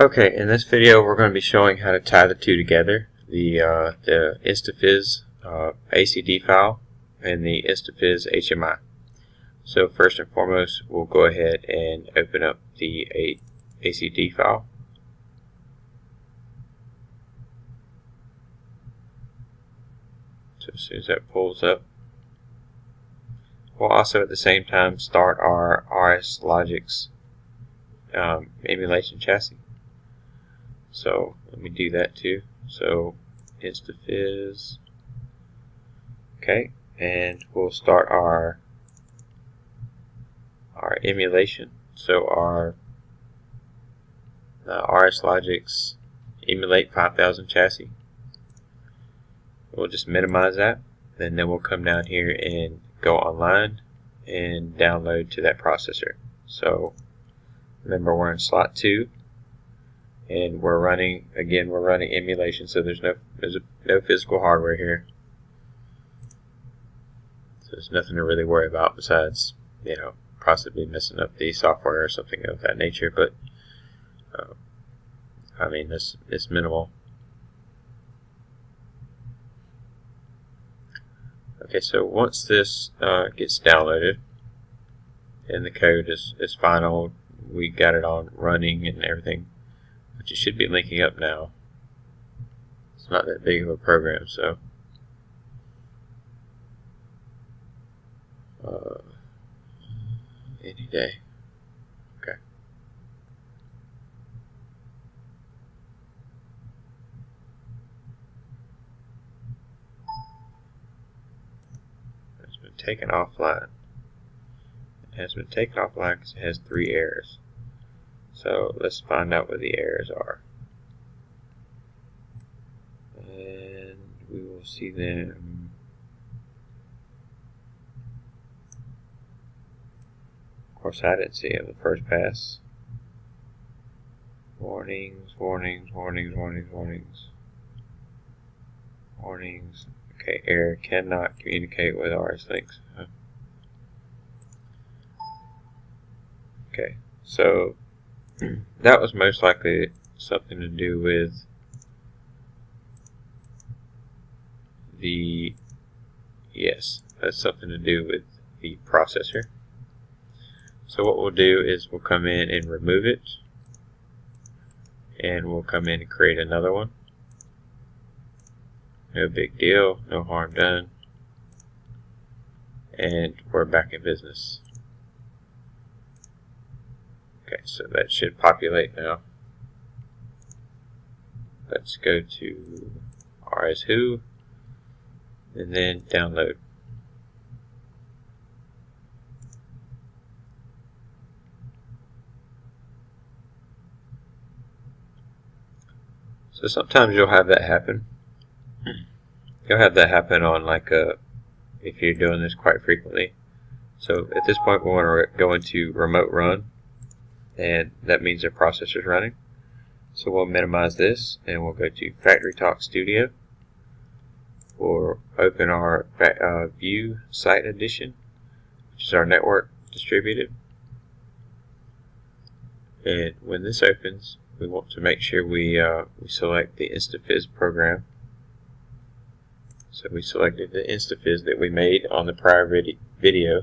Okay, in this video we're going to be showing how to tie the two together, the InstaFiz ACD file and the InstaFiz HMI. So first and foremost, we'll go ahead and open up the ACD file. So as soon as that pulls up, we'll also at the same time start our RSLogix emulation chassis. So let me do that too. So InstaFiz. Okay, and we'll start our emulation. So our RSLogix emulate 5000 chassis. We'll just minimize that, and then we'll come down here and go online and download to that processor. So remember, we're in slot 2. And we're running, again, we're running emulation, so there's no physical hardware here. So there's nothing to really worry about besides, you know, possibly messing up the software or something of that nature. But I mean, it's minimal. Okay, so once this gets downloaded and the code is final, we got it on running and everything. It should be linking up now. It's not that big of a program, so any day. Okay. It's been taken offline. It has been taken offline because it has 3 errors. So let's find out what the errors are, and we will see them. Of course, I didn't see it on the first pass. Warnings, warnings, warnings, warnings, warnings, warnings. Okay, error cannot communicate with RSLogix. Huh? Okay, so that was most likely something to do with the, yes, that's something to do with the processor. So what we'll do is we'll come in and remove it, and we'll come in and create another one. No big deal, no harm done, and we're back in business. Okay, so that should populate now. Let's go to RSWho and then download. So sometimes you'll have that happen. You'll have that happen on like a, if you're doing this quite frequently. So at this point we want to go into remote run. And that means our processor is running. So we'll minimize this and we'll go to FactoryTalk Studio. We'll open our View Site Edition, which is our network distributed. And when this opens, we want to make sure we select the InstaFiz program. So we selected the InstaFiz that we made on the prior video.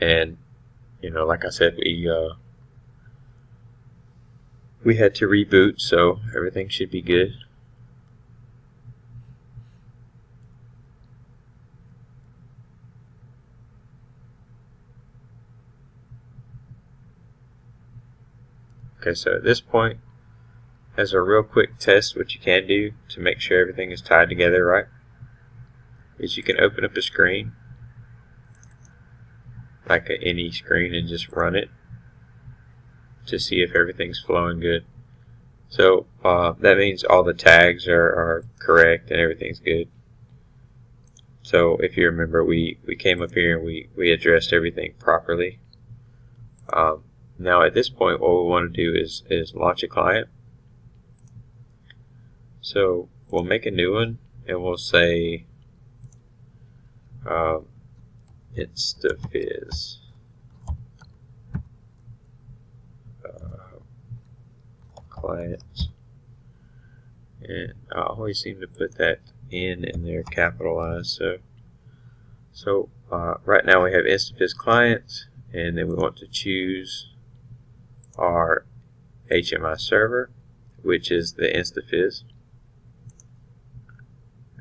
And, you know, like I said, we had to reboot, so everything should be good. Okay, so at this point, as a real quick test, what you can do to make sure everything is tied together right, is you can open up a screen, like any screen, and just run it to see if everything's flowing good. So that means all the tags are correct and everything's good. So if you remember, we came up here and we addressed everything properly. Now at this point what we want to do is launch a client. So we'll make a new one and we'll say InstaFiz. class. And I always seem to put that N in there capitalized. So right now we have InstaFiz clients, and then we want to choose our HMI server, which is the InstaFiz.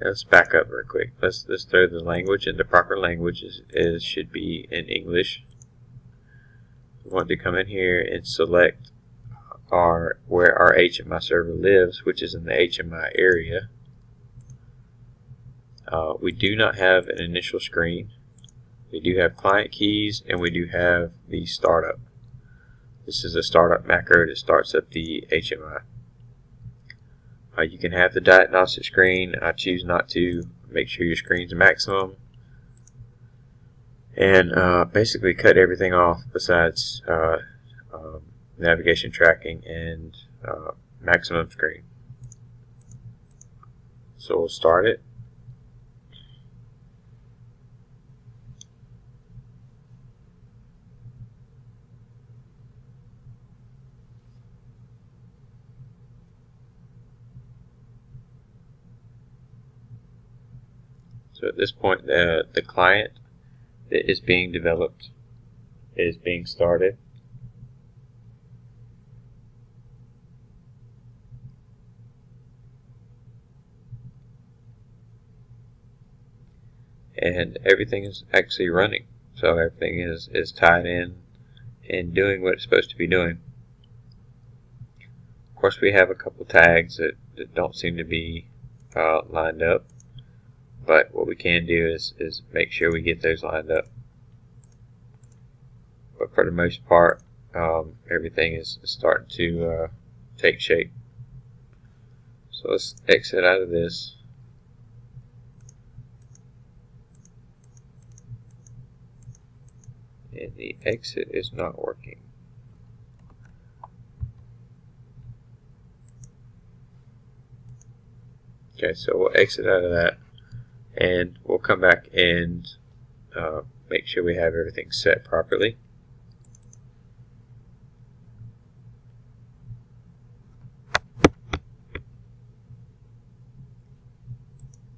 Let's back up real quick. Let's throw the language, and the proper language is should be in English. We want to come in here and select where our HMI server lives, which is in the HMI area. We do not have an initial screen. We do have client keys, and we do have the startup. This is a startup macro that starts up the HMI. You can have the diagnostic screen. I choose not to. Make sure your screen's maximum. And basically cut everything off besides navigation tracking and maximum screen. So we'll start it. So at this point, the client that is being developed is being started. And everything is actually running. So everything is tied in and doing what it's supposed to be doing. Of course, we have a couple tags that don't seem to be lined up. But what we can do is make sure we get those lined up. But for the most part, everything is starting to take shape. So let's exit out of this. And the exit is not working. Okay, so we'll exit out of that. And we'll come back and make sure we have everything set properly.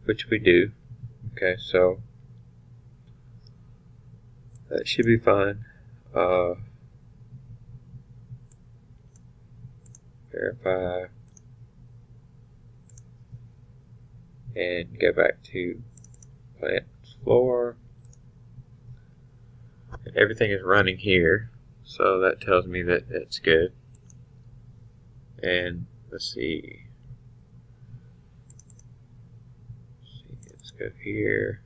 Which we do. Okay, so that should be fine. Verify. And go back to plant floor, and everything is running here, so that tells me that it's good. And let's go here.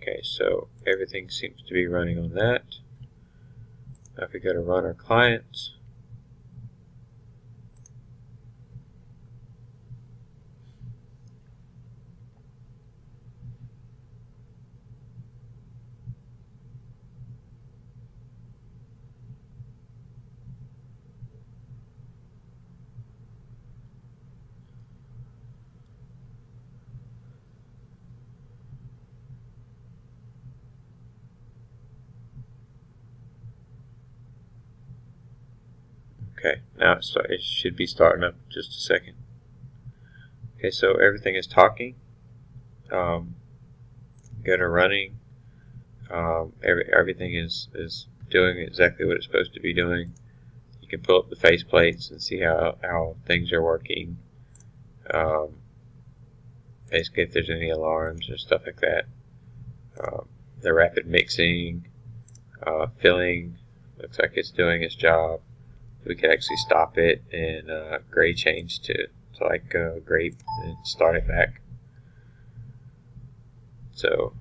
Okay, so everything seems to be running on that. Now if we go to run our clients, okay, now it should be starting up in just a second. Okay, so everything is talking. Go to running. Everything is doing exactly what it's supposed to be doing. You can pull up the face plates and see how things are working. Basically, if there's any alarms or stuff like that. The rapid mixing, filling, looks like it's doing its job. We could actually stop it and gray change to like grape and start it back. So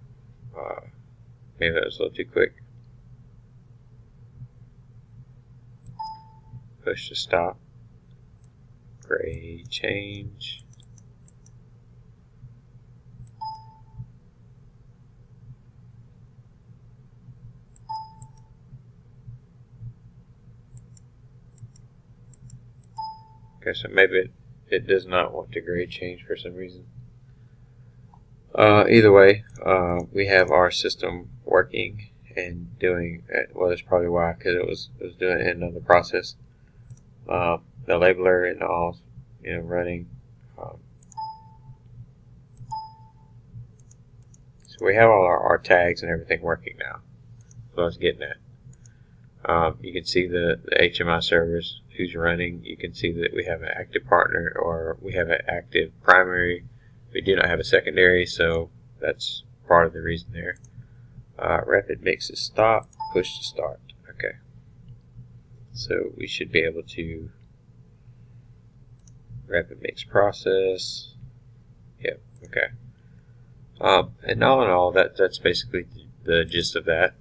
maybe that was a little too quick. Push to stop. Gray change. Okay, so maybe it does not want to grade change for some reason. Either way, we have our system working and doing it. Well, that's probably why, because it was doing it in another process. The labeler and all, you know, running. So we have all our tags and everything working now. So I was getting at. You can see the HMI servers, who's running. You can see that we have an active partner, or we have an active primary. We do not have a secondary, so that's part of the reason there. Rapid mix is stop, push to start. Okay. So we should be able to rapid mix process. Yep. Okay. And all in all, that's basically the gist of that.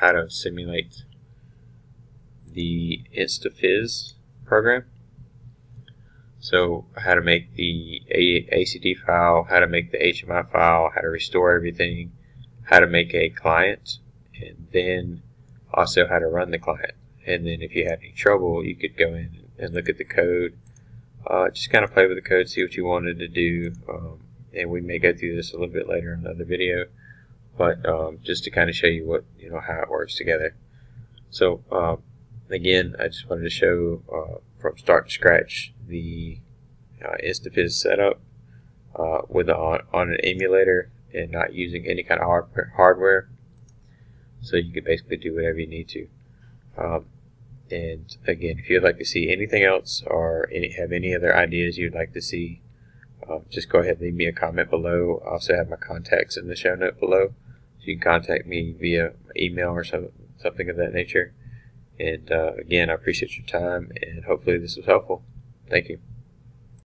How to simulate the InstaFiz program. So how to make the ACD file, how to make the HMI file, how to restore everything, how to make a client, and then also how to run the client. And then if you had any trouble, you could go in and look at the code. Just kind of play with the code, see what you wanted to do. And we may go through this a little bit later in another video, but just to kind of show you what, you know, how it works together. So again, I just wanted to show from start to scratch the InstaFiz setup with on an emulator and not using any kind of hardware. So you can basically do whatever you need to. And again, if you'd like to see anything else or have any other ideas you'd like to see, just go ahead and leave me a comment below. I also have my contacts in the show note below, so you can contact me via email or something of that nature. And again, I appreciate your time, and hopefully this was helpful. Thank you.